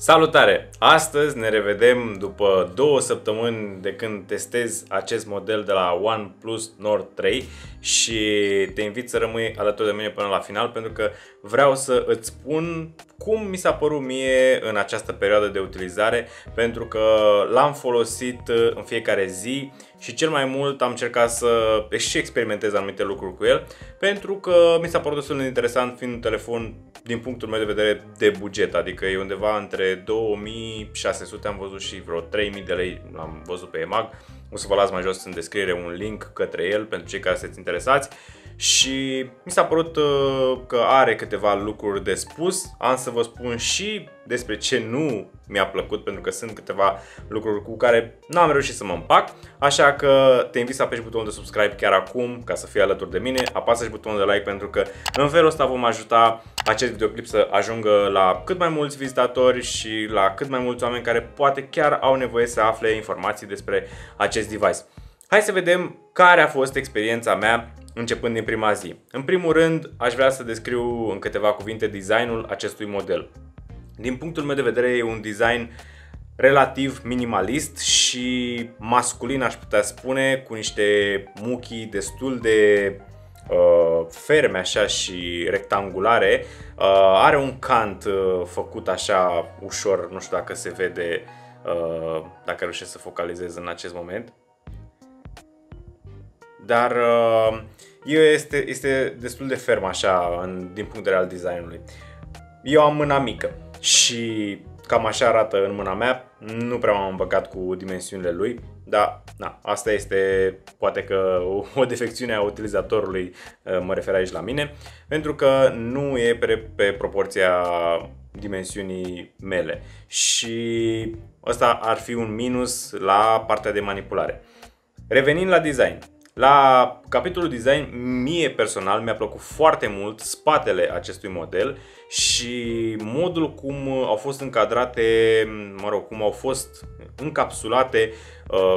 Salutare! Astăzi ne revedem după 2 săptămâni de când testez acest model de la OnePlus Nord 3 și te invit să rămâi alături de mine până la final pentru că vreau să îți spun cum mi s-a părut mie în această perioadă de utilizare, pentru că l-am folosit în fiecare zi și cel mai mult am încercat să și experimentez anumite lucruri cu el, pentru că mi s-a părut destul de interesant, fiind un telefon din punctul meu de vedere de buget, adică e undeva între 2600, am văzut, și vreo 3000 de lei l-am văzut pe EMAG. O să vă las mai jos în descriere un link către el pentru cei care sunteți interesați. Și mi s-a părut că are câteva lucruri de spus. Am să vă spun și despre ce nu mi-a plăcut, pentru că sunt câteva lucruri cu care n-am reușit să mă împac. Așa că te invit să apeși butonul de subscribe chiar acum ca să fii alături de mine. Apasă și butonul de like, pentru că în felul ăsta vom ajuta acest videoclip să ajungă la cât mai mulți vizitatori și la cât mai mulți oameni care poate chiar au nevoie să afle informații despre acest device. Hai să vedem care a fost experiența mea începând din prima zi. În primul rând, aș vrea să descriu în câteva cuvinte designul acestui model. Din punctul meu de vedere, e un design relativ minimalist și masculin, aș putea spune, cu niște muchii destul de ferme așa și rectangulare. Are un cant făcut așa ușor, nu știu dacă se vede, dacă reușesc să focalizez în acest moment. Dar este destul de ferm așa din punct de vedere al designului. Eu am mâna mică și cam așa arată în mâna mea. Nu prea m-am băgat cu dimensiunile lui, dar na, asta este poate că o defecțiune a utilizatorului, mă refer aici la mine, pentru că nu e pe proporția dimensiunii mele. Și ăsta ar fi un minus la partea de manipulare. Revenind la design. La capitolul design, mie personal mi-a plăcut foarte mult spatele acestui model și modul cum au fost încadrate, cum au fost încapsulate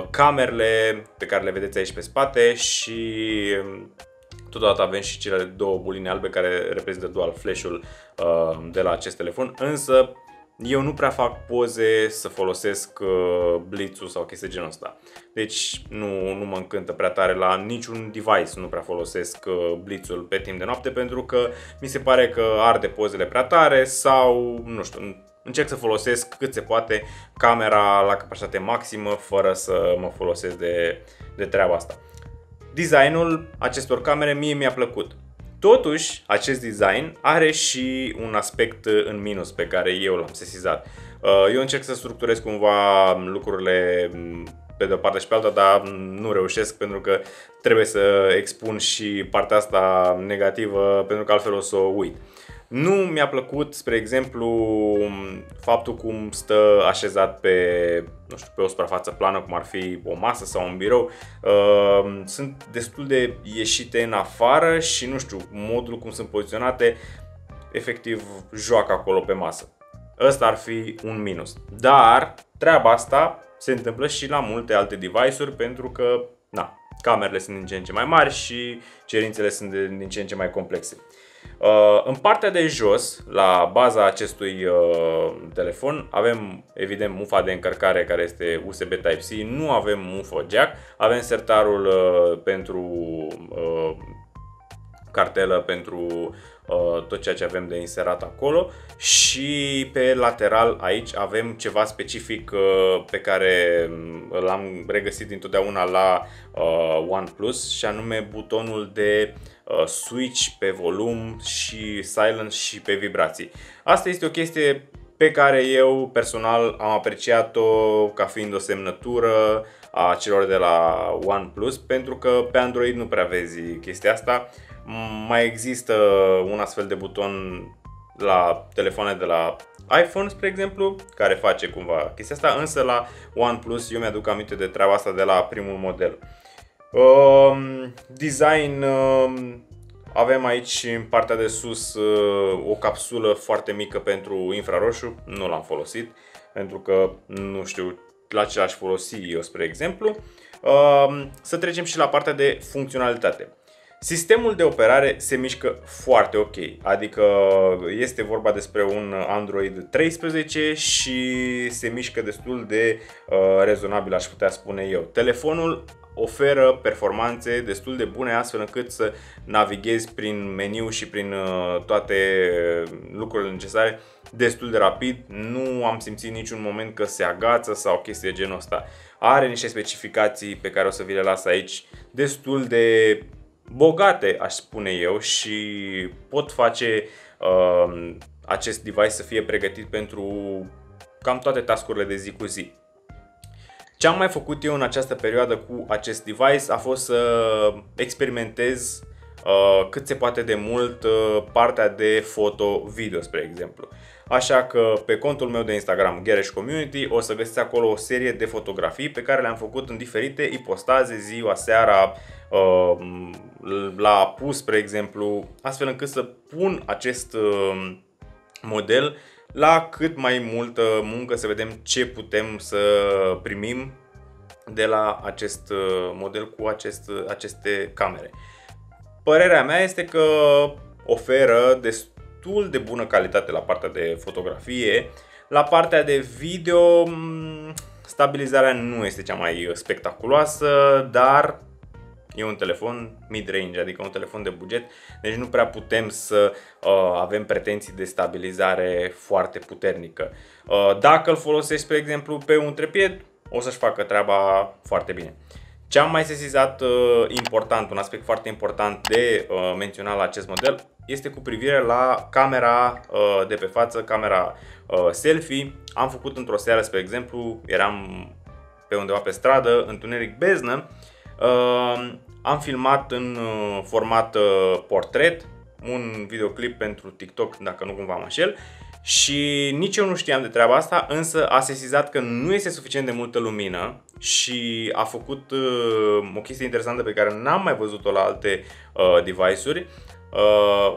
camerele pe care le vedeți aici pe spate și totodată avem și cele 2 buline albe care reprezintă dual flash-ul de la acest telefon, însă eu nu prea fac poze să folosesc blițul sau chestii genul ăsta. Deci nu mă încântă prea tare la niciun device, nu prea folosesc blițul pe timp de noapte pentru că mi se pare că arde pozele prea tare sau nu știu, încerc să folosesc cât se poate camera la capacitate maximă fără să mă folosesc de treaba asta. Designul acestor camere mie mi-a plăcut. Totuși, acest design are și un aspect în minus pe care eu l-am sesizat. Eu încerc să structurez cumva lucrurile pe de-o parte și pe alta, dar nu reușesc pentru că trebuie să expun și partea asta negativă, pentru că altfel o să o uit. Nu mi-a plăcut, spre exemplu, faptul cum stă așezat pe o suprafață plană, cum ar fi o masă sau un birou. Sunt destul de ieșite în afară și, nu știu, modul cum sunt poziționate, efectiv, joacă acolo pe masă. Ăsta ar fi un minus. Dar treaba asta se întâmplă și la multe alte device-uri pentru că, na, camerele sunt din ce în ce mai mari și cerințele sunt din ce în ce mai complexe. În partea de jos, la baza acestui telefon, avem evident mufa de încărcare care este USB Type-C, nu avem mufă jack, avem sertarul pentru cartelă, pentru tot ceea ce avem de inserat acolo și pe lateral aici avem ceva specific pe care l-am regăsit întotdeauna la OnePlus și anume butonul de switch pe volum și silent și pe vibrații. Asta este o chestie pe care eu personal am apreciat-o ca fiind o semnătură a celor de la OnePlus, pentru că pe Android nu prea vezi chestia asta. Mai există un astfel de buton la telefoane de la iPhone, spre exemplu, care face cumva chestia asta, însă la OnePlus eu mi-aduc aminte de treaba asta de la primul model. Design, avem aici în partea de sus o capsulă foarte mică pentru infraroșu, nu l-am folosit pentru că nu știu la ce l-aș folosi eu, spre exemplu. Să trecem și la partea de funcționalitate. Sistemul de operare se mișcă foarte ok, adică este vorba despre un Android 13 și se mișcă destul de rezonabil, aș putea spune eu. Telefonul oferă performanțe destul de bune astfel încât să navighezi prin meniu și prin toate lucrurile necesare destul de rapid. Nu am simțit niciun moment că se agață sau chestii de genul ăsta. Are niște specificații pe care o să vi le las aici destul de bogate, aș spune eu, și pot face acest device să fie pregătit pentru cam toate task-urile de zi cu zi. Ce am mai făcut eu în această perioadă cu acest device a fost să experimentez cât se poate de mult partea de foto-video, spre exemplu. Așa că pe contul meu de Instagram, Garage Community, o să găsiți acolo o serie de fotografii pe care le-am făcut în diferite ipostaze, ziua, seara, la apus, spre exemplu, astfel încât să pun acest model la cât mai multă muncă, să vedem ce putem să primim de la acest model cu aceste camere. Părerea mea este că oferă destul de bună calitate la partea de fotografie. La partea de video, stabilizarea nu este cea mai spectaculoasă, dar e un telefon mid-range, adică un telefon de buget, deci nu prea putem să avem pretenții de stabilizare foarte puternică. Dacă îl folosești, spre exemplu, pe un trepied, o să-și facă treaba foarte bine. Ce am mai sesizat important, un aspect foarte important de menționat la acest model, este cu privire la camera de pe față, camera selfie. Am făcut într-o seară, spre exemplu, eram pe undeva pe stradă, întuneric beznă, am filmat în format portret un videoclip pentru TikTok, dacă nu cumva mă înșel, și nici eu nu știam de treaba asta, însă a sesizat că nu este suficient de multă lumină și a făcut o chestie interesantă pe care n-am mai văzut-o la alte device-uri,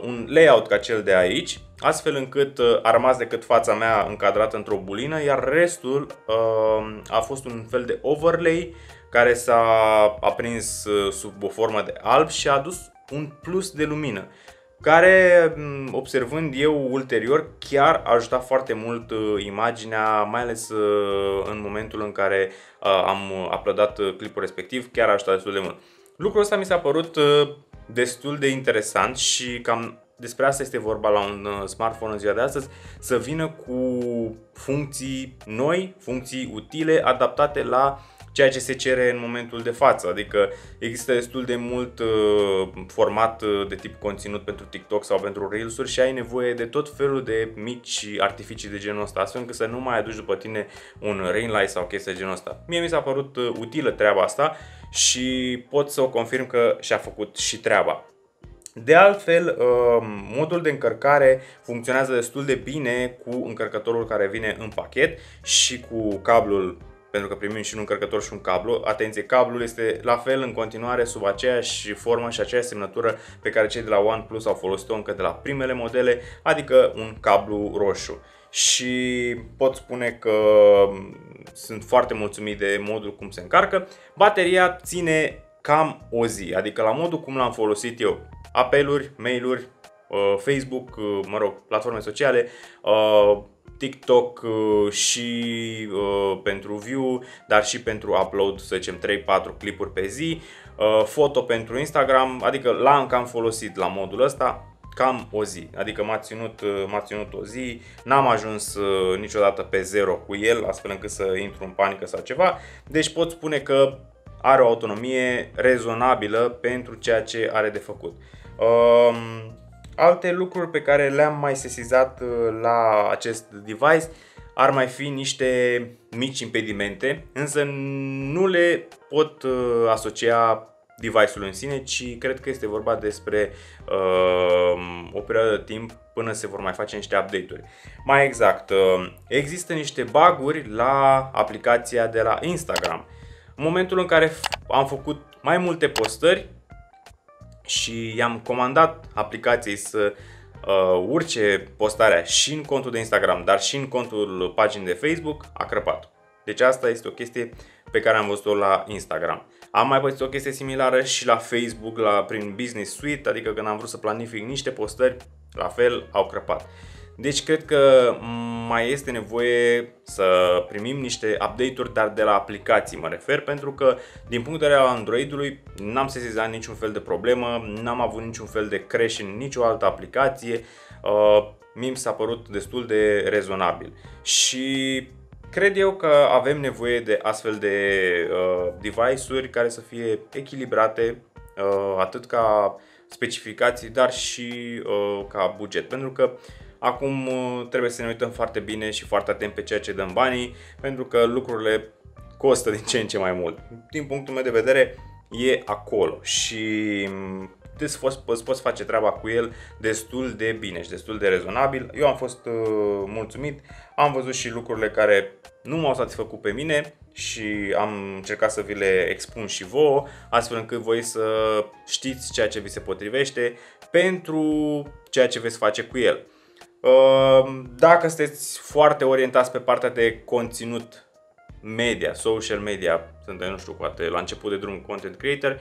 un layout ca cel de aici, astfel încât a rămas decât fața mea încadrată într-o bulină, iar restul a fost un fel de overlay care s-a aprins sub o formă de alb și a adus un plus de lumină, care, observând eu ulterior, chiar a ajutat foarte mult imaginea, mai ales în momentul în care am uploadat clipul respectiv, chiar a ajutat destul de mult. Lucrul ăsta mi s-a părut destul de interesant și cam despre asta este vorba la un smartphone în ziua de astăzi, să vină cu funcții noi, funcții utile, adaptate la ceea ce se cere în momentul de față. Adică există destul de mult format de tip conținut pentru TikTok sau pentru Reels-uri și ai nevoie de tot felul de mici artificii de genul ăsta, astfel încât să nu mai aduci după tine un ring light sau chestia de genul ăsta. Mie mi s-a părut utilă treaba asta și pot să o confirm că și-a făcut și treaba. De altfel, modul de încărcare funcționează destul de bine cu încărcătorul care vine în pachet și cu cablul, pentru că primim și un încărcător și un cablu. Atenție, cablul este la fel în continuare sub aceeași formă și aceeași semnătură pe care cei de la OnePlus au folosit-o încă de la primele modele, adică un cablu roșu. Și pot spune că sunt foarte mulțumit de modul cum se încarcă. Bateria ține cam o zi, adică la modul cum l-am folosit eu, apeluri, mail-uri, Facebook, mă rog, platforme sociale, TikTok și pentru view, dar și pentru upload, să zicem 3-4 clipuri pe zi, foto pentru Instagram, adică l-am cam folosit la modul ăsta cam o zi, adică m-a ținut o zi, n-am ajuns niciodată pe zero cu el, astfel încât să intru în panică sau ceva, deci pot spune că are o autonomie rezonabilă pentru ceea ce are de făcut. Alte lucruri pe care le-am mai sesizat la acest device ar mai fi niște mici impedimente, însă nu le pot asocia device-ul în sine, ci cred că este vorba despre o perioadă de timp până se vor mai face niște update-uri. Mai exact, există niște bug-uri la aplicația de la Instagram. În momentul în care am făcut mai multe postări și i-am comandat aplicației să urce postarea și în contul de Instagram, dar și în contul paginii de Facebook, a crăpat. Deci asta este o chestie pe care am văzut-o la Instagram. Am mai pățit o chestie similară și la Facebook prin Business Suite, adică când am vrut să planific niște postări, la fel au crăpat. Deci cred că mai este nevoie să primim niște update-uri, dar de la aplicații mă refer, pentru că din punct de vedere al Android-ului n-am sesizat niciun fel de problemă, n-am avut niciun fel de crash în nicio altă aplicație, mie mi s-a părut destul de rezonabil și cred eu că avem nevoie de astfel de device-uri care să fie echilibrate atât ca specificații, dar și ca buget, pentru că acum trebuie să ne uităm foarte bine și foarte atent pe ceea ce dăm banii, pentru că lucrurile costă din ce în ce mai mult. Din punctul meu de vedere, e acolo și îți poți face treaba cu el destul de bine și destul de rezonabil. Eu am fost mulțumit, am văzut și lucrurile care nu m-au satisfăcut pe mine și am încercat să vi le expun și vouă, astfel încât voi să știți ceea ce vi se potrivește pentru ceea ce veți face cu el. Dacă sunteți foarte orientați pe partea de conținut media, social media, suntem, nu știu, poate la început de drum content creator,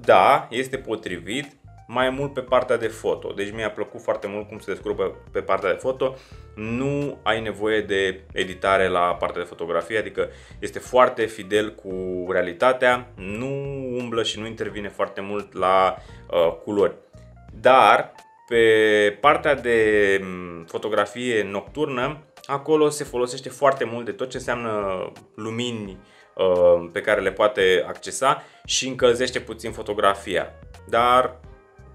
da, este potrivit, mai mult pe partea de foto. Deci mi-a plăcut foarte mult cum se descurcă pe partea de foto. Nu ai nevoie de editare la partea de fotografie, adică este foarte fidel cu realitatea, nu umblă și nu intervine foarte mult la culori. Dar pe partea de fotografie nocturnă, acolo se folosește foarte mult de tot ce înseamnă lumini pe care le poate accesa și încălzește puțin fotografia, dar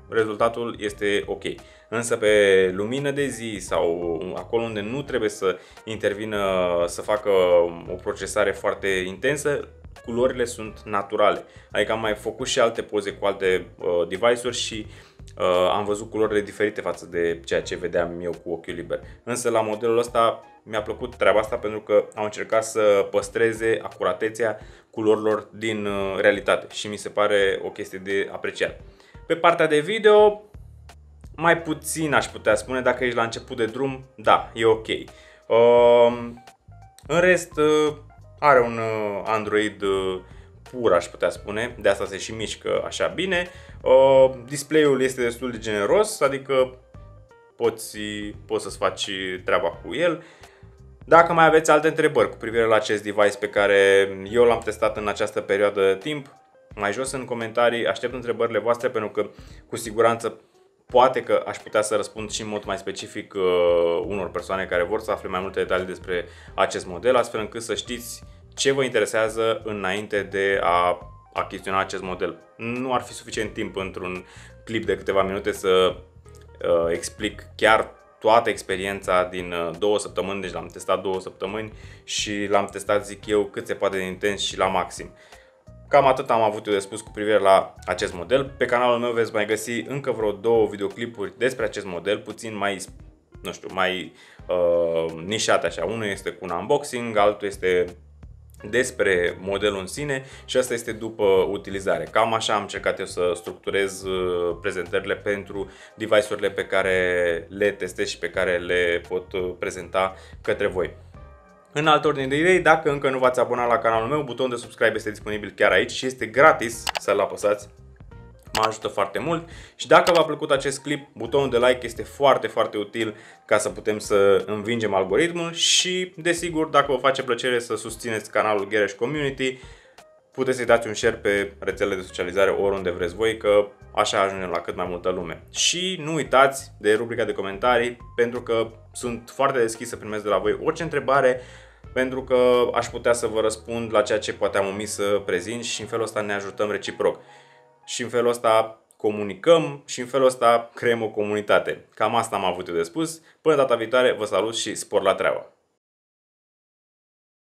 rezultatul este ok. Însă pe lumină de zi sau acolo unde nu trebuie să intervină, să facă o procesare foarte intensă, culorile sunt naturale. Adică am mai făcut și alte poze cu alte device-uri și am văzut culorile diferite față de ceea ce vedeam eu cu ochiul liber. Însă la modelul ăsta mi-a plăcut treaba asta pentru că au încercat să păstreze acuratețea culorilor din realitate și mi se pare o chestie de apreciat. Pe partea de video, mai puțin aș putea spune, dacă ești la început de drum, da, e ok. În rest, are un Android pur, aș putea spune, de asta se și mișcă așa bine. Display-ul este destul de generos, adică poți să-ți faci treaba cu el. Dacă mai aveți alte întrebări cu privire la acest device pe care eu l-am testat în această perioadă de timp, mai jos în comentarii, aștept întrebările voastre pentru că cu siguranță poate că aș putea să răspund și în mod mai specific unor persoane care vor să afle mai multe detalii despre acest model, astfel încât să știți ce vă interesează înainte de a achiziționa acest model. Nu ar fi suficient timp într-un clip de câteva minute să explic chiar toată experiența din 2 săptămâni, deci l-am testat 2 săptămâni și l-am testat, zic eu, cât se poate de intens și la maxim. Cam atât am avut eu de spus cu privire la acest model. Pe canalul meu veți mai găsi încă vreo 2 videoclipuri despre acest model, puțin mai, nu știu, mai nișate așa. Unul este cu un unboxing, altul este despre modelul în sine și asta este după utilizare. Cam așa am încercat eu să structurez prezentările pentru device-urile pe care le testez și pe care le pot prezenta către voi. În altă ordine de idei, dacă încă nu v-ați abonat la canalul meu, butonul de subscribe este disponibil chiar aici și este gratis să-l apăsați. Mă ajută foarte mult și dacă v-a plăcut acest clip, butonul de like este foarte, foarte util ca să putem să învingem algoritmul și, desigur, dacă vă face plăcere să susțineți canalul Garage Community, puteți să-i dați un share pe rețelele de socializare oriunde vreți voi, că așa ajungem la cât mai multă lume. Și nu uitați de rubrica de comentarii, pentru că sunt foarte deschis să primesc de la voi orice întrebare, pentru că aș putea să vă răspund la ceea ce poate am omis să prezint și în felul ăsta ne ajutăm reciproc. Și în felul ăsta comunicăm și în felul ăsta creăm o comunitate. Cam asta am avut eu de spus. Până data viitoare, vă salut și spor la treabă!